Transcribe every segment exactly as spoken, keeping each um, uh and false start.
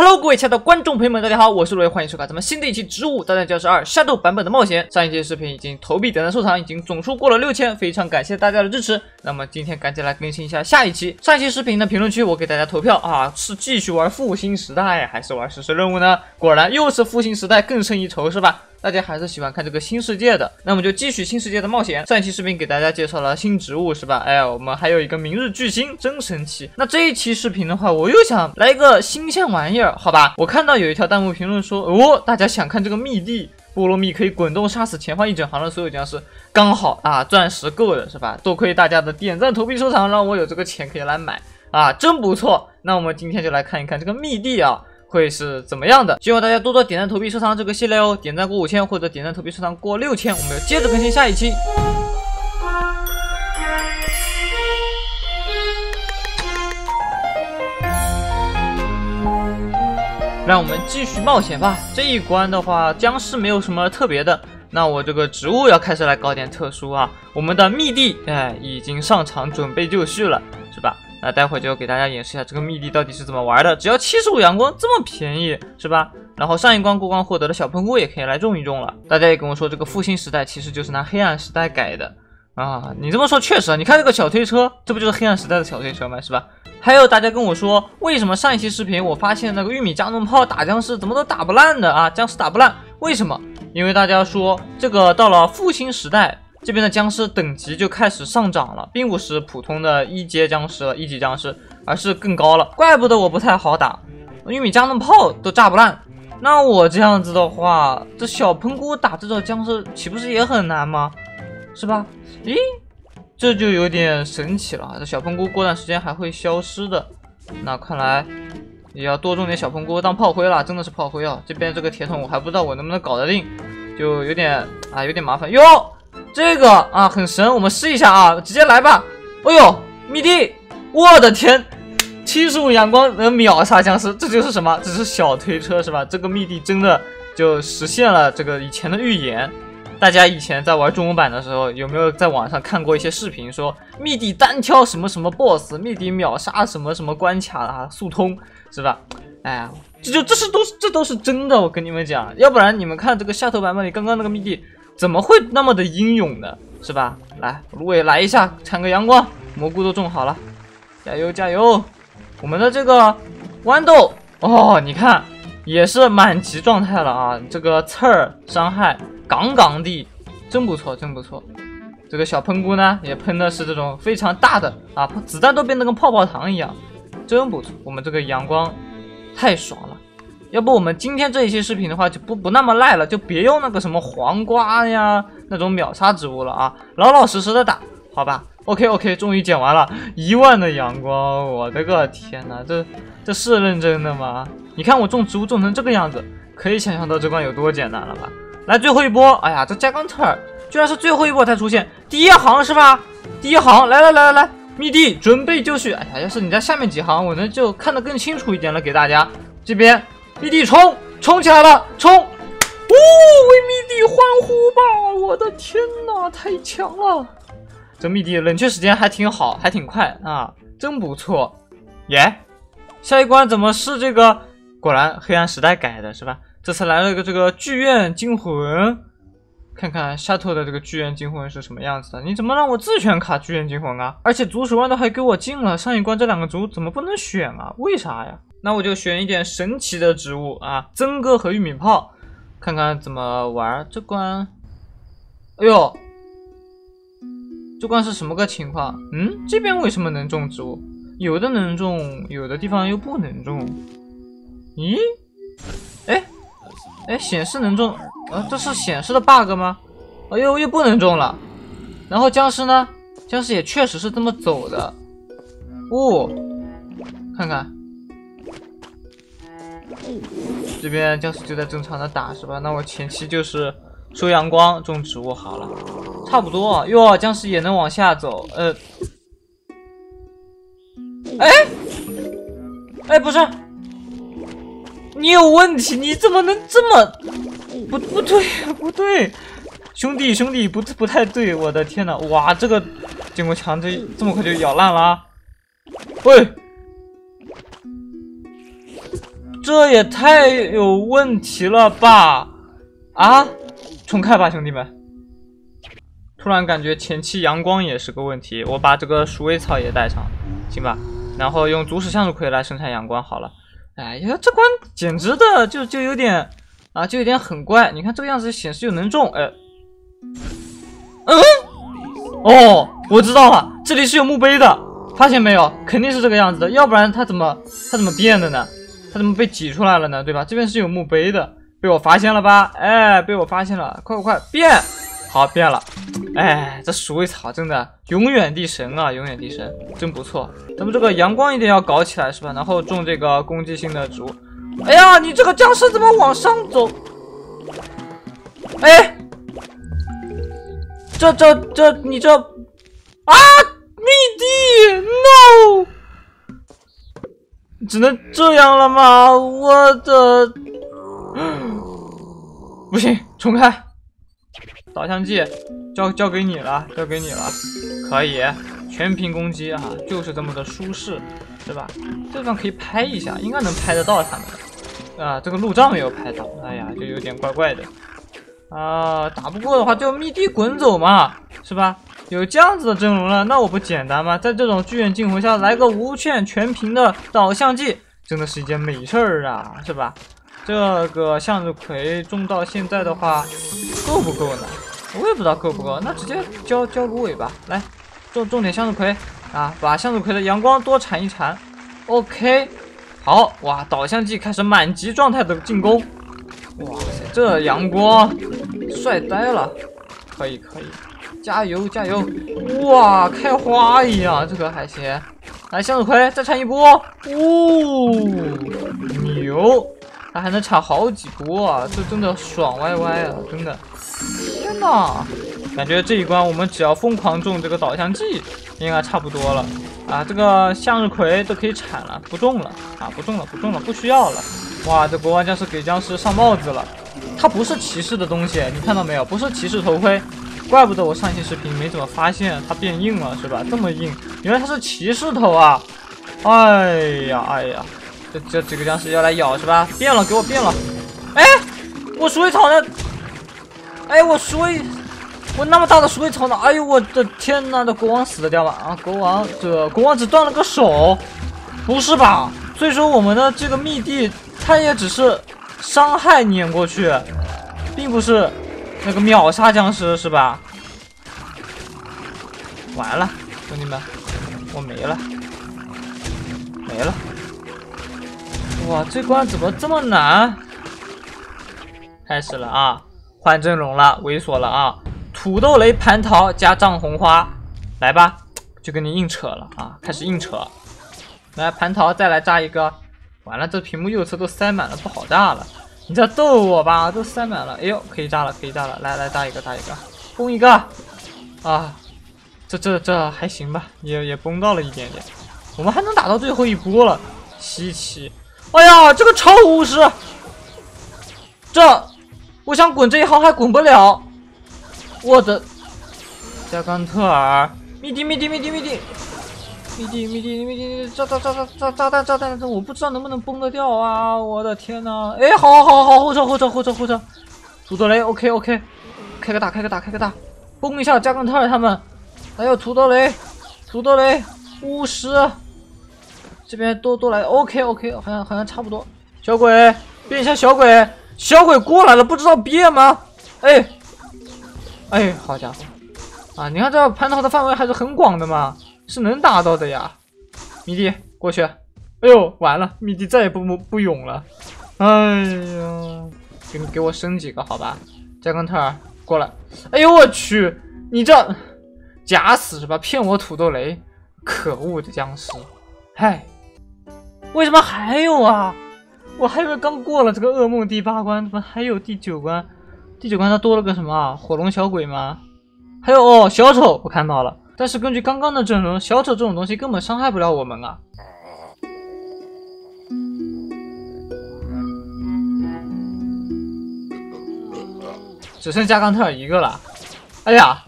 Hello， 各位亲爱的观众朋友们，大家好，我是罗威，欢迎收看咱们新的一期《植物大战僵尸二》Shadow 版本的冒险。上一期视频已经投币、点赞、收藏，已经总数过了六千，非常感谢大家的支持。那么今天赶紧来更新一下下一期。上一期视频的评论区我给大家投票啊，是继续玩复兴时代还是玩实时任务呢？果然又是复兴时代更胜一筹，是吧？ 大家还是喜欢看这个新世界的，那我们就继续新世界的冒险。上一期视频给大家介绍了新植物，是吧？哎呀，我们还有一个明日巨星，真神奇。那这一期视频的话，我又想来一个新鲜玩意儿，好吧？我看到有一条弹幕评论说，哦，大家想看这个密地。 菠萝蜜可以滚动杀死前方一整行的所有僵尸，刚好啊，钻石够了是吧？多亏大家的点赞、投币、收藏，让我有这个钱可以来买啊，真不错。那我们今天就来看一看这个密地啊会是怎么样的，希望大家多多点赞、投币、收藏这个系列哦。点赞过五千或者点赞、投币、收藏过六千，我们要接着更新下一期。 让我们继续冒险吧。这一关的话，僵尸没有什么特别的，那我这个植物要开始来搞点特殊啊。我们的密地，哎，已经上场准备就绪了，是吧？那待会就给大家演示一下这个密地到底是怎么玩的。只要七十五阳光，这么便宜，是吧？然后上一关过关获得的小喷菇也可以来种一种了。大家也跟我说，这个复兴时代其实就是拿黑暗时代改的啊。你这么说确实，你看这个小推车，这不就是黑暗时代的小推车吗？是吧？ 还有大家跟我说，为什么上一期视频我发现那个玉米加农炮打僵尸怎么都打不烂的啊？僵尸打不烂，为什么？因为大家说这个到了复兴时代，这边的僵尸等级就开始上涨了，并不是普通的一阶僵尸了、一级僵尸，而是更高了。怪不得我不太好打，玉米加农炮都炸不烂。那我这样子的话，这小喷菇打这种僵尸岂不是也很难吗？是吧？咦？ 这就有点神奇了，这小喷菇过段时间还会消失的，那看来也要多种点小喷菇当炮灰了，真的是炮灰啊！这边这个铁桶我还不知道我能不能搞得定，就有点啊有点麻烦哟。这个啊很神，我们试一下啊，直接来吧！哎呦，密地，我的天， 七十五阳光能秒杀僵尸，这就是什么？这是小推车是吧？这个密地真的就实现了这个以前的预言。 大家以前在玩中文版的时候，有没有在网上看过一些视频，说密地单挑什么什么 boss， 密地秒杀什么什么关卡啊，速通是吧？哎呀，这就这是都这都是真的，我跟你们讲，要不然你们看这个下头版本里刚刚那个密地怎么会那么的英勇呢？是吧？来，芦苇来一下，产个阳光，蘑菇都种好了，加油加油！我们的这个豌豆哦，你看也是满级状态了啊，这个刺儿伤害。 杠杠的，真不错，真不错。这个小喷菇呢，也喷的是这种非常大的啊，子弹都变得跟泡泡糖一样，真不错。我们这个阳光太爽了，要不我们今天这一期视频的话，就不不那么赖了，就别用那个什么黄瓜呀那种秒杀植物了啊，老老实实的打，好吧 ？OK OK， 终于捡完了一万的阳光，我的个天哪，这这是认真的吗？你看我种植物种成这个样子，可以想象到这关有多简单了吧？ 来最后一波！哎呀，这加钢刺儿居然是最后一波才出现，第一行是吧？第一行，来来来来来，密地准备就绪。哎呀，要是你在下面几行，我能就看得更清楚一点了，给大家。这边密地冲，冲起来了，冲！哦，为密地欢呼吧！我的天哪，太强了！这密地冷却时间还挺好，还挺快啊，真不错。耶，下一关怎么是这个？果然黑暗时代改的是吧？ 这次来了个这个剧院惊魂，看看沙特的这个剧院惊魂是什么样子的？你怎么让我自选卡剧院惊魂啊？而且竹鼠豌豆还给我进了，上一关这两个竹怎么不能选啊？为啥呀？那我就选一点神奇的植物啊，曾哥和玉米泡，看看怎么玩这关。哎呦，这关是什么个情况？嗯，这边为什么能种植物？有的能种，有的地方又不能种。咦？哎？ 哎，显示能中，啊，这是显示的 bug 吗？哎呦，又不能中了。然后僵尸呢？僵尸也确实是这么走的。哦，看看，这边僵尸就在正常的打是吧？那我前期就是收阳光、种植物好了，差不多。哟，僵尸也能往下走。呃，哎，哎，不是。 你有问题，你怎么能这么不不对不对，兄弟兄弟不不太对，我的天哪！哇，这个建国墙这这么快就咬烂了啊！喂，这也太有问题了吧！啊，重开吧，兄弟们！突然感觉前期阳光也是个问题，我把这个鼠尾草也带上，行吧？然后用足矢橡树葵来生产阳光好了。哎呀，这关简直的就就有点啊，就有点很怪。你看这个样子显示就能中，哎，嗯，哦，我知道了，这里是有墓碑的，发现没有？肯定是这个样子的，要不然它怎么它怎么变的呢？ 他怎么被挤出来了呢？对吧？这边是有墓碑的，被我发现了吧？哎，被我发现了！快快快，变！好，变了！哎，这鼠尾草真的永远地神啊，永远地神，真不错。咱们这个阳光一定要搞起来是吧？然后种这个攻击性的植物。哎呀，你这个僵尸怎么往上走？哎，这这这，你这啊，密地 ，no！ 只能这样了吗？我的，不行，重开。导向剂交交给你了，交给你了，可以全屏攻击啊，就是这么的舒适，对吧？这地方可以拍一下，应该能拍得到他们。啊，这个路障没有拍到，哎呀，就有点怪怪的。啊，打不过的话就密地滚走嘛，是吧？ 有这样子的阵容了，那我不简单吗？在这种剧院惊魂下来个无限全屏的导向技，真的是一件美事儿啊，是吧？这个向日葵种到现在的话，够不够呢？我也不知道够不够，那直接浇浇芦苇吧。来，种种点向日葵啊，把向日葵的阳光多缠一缠。OK， 好哇，导向技开始满级状态的进攻。哇塞，这阳光帅呆了，可以可以。 加油加油！哇，开花一样，这个还行。来，向日葵再产一波，哦，牛！它还能产好几波啊，这真的爽歪歪啊，真的！天哪，感觉这一关我们只要疯狂种这个导向剂，应该差不多了啊。这个向日葵都可以产了，不种了啊，不种了，不种了，不需要了。哇，这国王僵尸给僵尸上帽子了，它不是骑士的东西，你看到没有？不是骑士头盔。 怪不得我上期视频没怎么发现它变硬了，是吧？这么硬，原来它是骑士头啊！哎呀哎呀，这这几个僵尸要来咬是吧？变了，给我变了！哎，我鼠尾草呢？哎，我鼠尾，我那么大的鼠尾草呢？哎呦我的天哪！这国王死得掉吗？啊，国王这国王只断了个手，不是吧？所以说我们的这个密地，它也只是伤害碾过去，并不是。 那个秒杀僵尸是吧？完了，兄弟们，我没了，没了！哇，这关怎么这么难？开始了啊，换阵容了，猥琐了啊！土豆雷蟠桃加藏红花，来吧，就跟你硬扯了啊！开始硬扯，来蟠桃再来炸一个，完了，这屏幕右侧都塞满了，不好炸了。 你在逗我吧？都塞满了，哎呦，可以炸了，可以炸了！来来，炸一个，炸一个，崩一个！啊，这这这还行吧，也也崩到了一点点。我们还能打到最后一波了，稀奇！哎呀，这个超巫师，这我想滚这一行还滚不了。我的加冈特尔，密地密地密地密地密地密地密地炸炸炸炸炸炸弹炸弹！这我不知道能不能崩得掉啊！我的天哪！哎，好，好，好，好，后撤，后撤，后撤，后撤！土豆雷 ，OK，OK，、OK, OK, 开个大，开个大，开个大，崩一下加冈特尔他们！还有土豆雷，土豆雷，巫师，这边多多来 ，OK，OK，、OK, OK, 好像好像差不多。小鬼变一下，小鬼，小鬼过来了，不知道变吗？哎，哎，好家伙！啊，你看这蟠桃的范围还是很广的嘛。 是能打到的呀，迷弟过去，哎呦完了，迷弟再也不不不勇了，哎呀，给你给我升几个好吧，加冈特尔过来，哎呦我去，你这假死是吧？骗我土豆雷，可恶的僵尸，嗨，为什么还有啊？我还以为刚过了这个噩梦第八关，怎么还有第九关？第九关它多了个什么啊？火龙小鬼吗？还有哦，小丑我看到了。 但是根据刚刚的阵容，小丑这种东西根本伤害不了我们啊！只剩加冈特尔一个了。哎呀，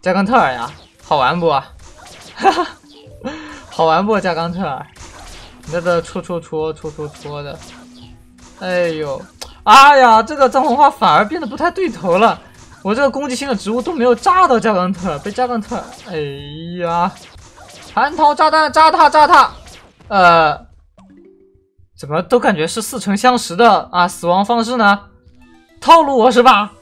加冈特尔呀，好玩不？哈哈，好玩不？加冈特尔，你在这戳戳戳戳戳戳的，哎呦，哎呀，这个藏红花反而变得不太对头了。我这个攻击性的植物都没有炸到加冈特，被加冈特，哎呀，蟠桃炸弹炸他炸他，呃，怎么都感觉是似曾相识的啊？死亡方式呢？套路我是吧？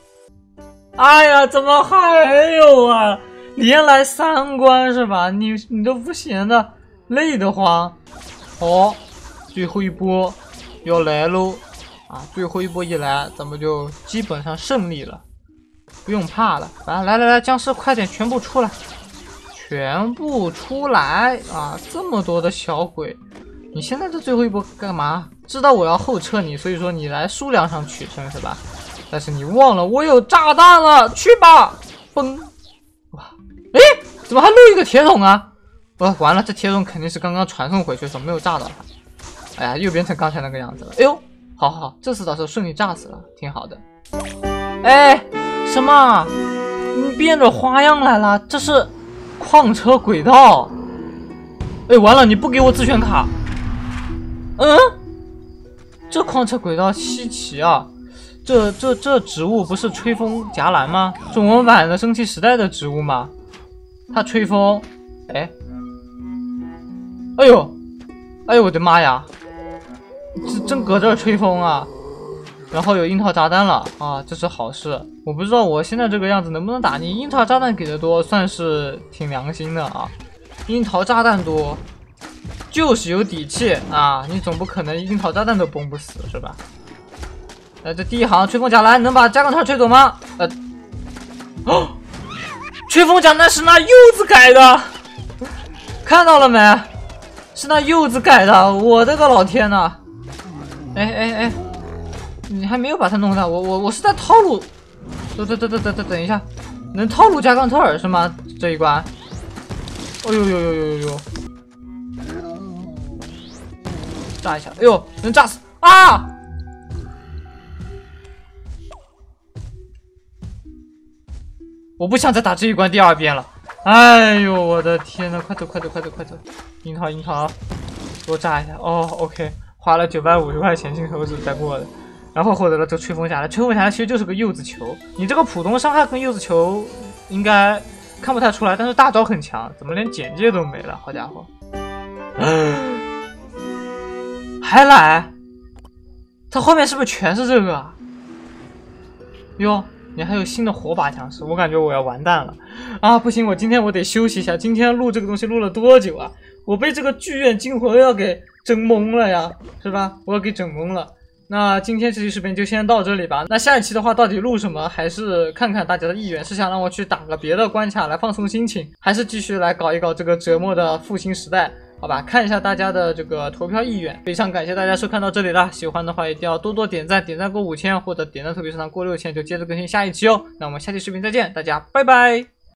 哎呀，怎么还有啊？连来三关是吧？你你都不闲的，累得慌。哦，最后一波要来喽！啊，最后一波一来，咱们就基本上胜利了，不用怕了。啊，来来来，僵尸快点，全部出来，全部出来啊！这么多的小鬼，你现在这最后一波干嘛？知道我要后撤你，所以说你来数量上取胜是吧？但是你忘了我有炸弹了，去吧！崩！哇，哎，怎么还漏一个铁桶啊？哇、哦，完了，这铁桶肯定是刚刚传送回去所没有炸到它。 哎呀，又变成刚才那个样子了。哎呦，好好好，这次倒是顺利炸死了，挺好的。哎，什么？你变着花样来了？这是矿车轨道。哎，完了，你不给我自选卡？嗯，这矿车轨道稀奇啊！这这这植物不是吹风夹兰吗？中文版的蒸汽时代的植物吗？它吹风。哎，哎呦，哎呦，我的妈呀！ 真真搁这儿吹风啊，然后有樱桃炸弹了啊，这是好事。我不知道我现在这个样子能不能打你，樱桃炸弹给的多，算是挺良心的啊。樱桃炸弹多，就是有底气啊。你总不可能樱桃炸弹都崩不死是吧？哎、呃，这第一行吹风夹兰能把加冈特吹走吗？呃，哦，吹风夹兰是拿柚子改的，看到了没？是拿柚子改的，我的个老天呐！ 哎哎哎，你还没有把他弄到，我我我是在套路，等等等等等等等一下，能套路加冈特尔是吗？这一关，哦呦呦呦呦呦，炸一下，哎呦，能炸死啊！我不想再打这一关第二遍了，哎呦我的天呐，快走快走快走快走，樱桃樱桃，给我炸一下，哦 ，OK。 花了九百五十块钱金手指才过的，然后获得了这吹风侠的。吹风侠其实就是个柚子球，你这个普通伤害跟柚子球应该看不太出来，但是大招很强。怎么连简介都没了？好家伙，还来？他后面是不是全是这个啊？哟，你还有新的火把僵尸，我感觉我要完蛋了啊！不行，我今天我得休息一下。今天录这个东西录了多久啊？我被这个剧院惊魂要给。 整懵了呀，是吧？我给整懵了。那今天这期视频就先到这里吧。那下一期的话，到底录什么？还是看看大家的意愿，是想让我去打个别的关卡来放松心情，还是继续来搞一搞这个折磨的复兴时代？好吧，看一下大家的这个投票意愿。非常感谢大家收看到这里啦！喜欢的话一定要多多点赞，点赞过五千或者点赞特别收藏过六千，就接着更新下一期哦。那我们下期视频再见，大家拜拜。